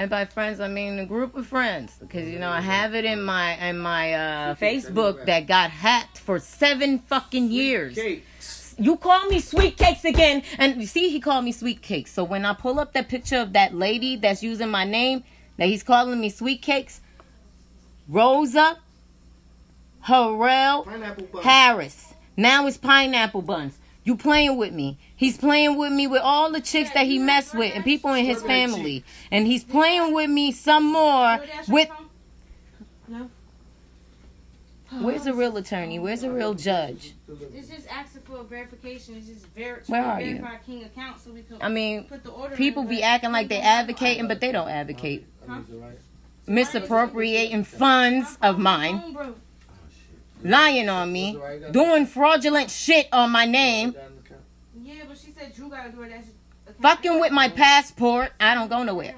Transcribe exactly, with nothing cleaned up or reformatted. And by friends, I mean a group of friends, because you know I have it in my in my uh, Facebook that got hacked for seven fucking years. You call me sweet cakes again, and you see he called me sweet cakes. So when I pull up that picture of that lady that's using my name, that he's calling me sweet cakes, Rosa, Harrell, Harris. Now it's pineapple buns. You playing with me. He's playing with me with all the chicks that he messed with and people in his family. And he's playing with me some more with... Where's the real attorney? Where's the real judge? It's just asking for verification. It's just ver- Where are you? King account so we can I mean, put the order people in, be acting like they advocating, but they don't advocate. Huh? Misappropriating funds of mine. Lying on me, doing fraudulent shit on my name. Yeah, but she said Drew gotta do it. Fucking with my passport. I don't go nowhere.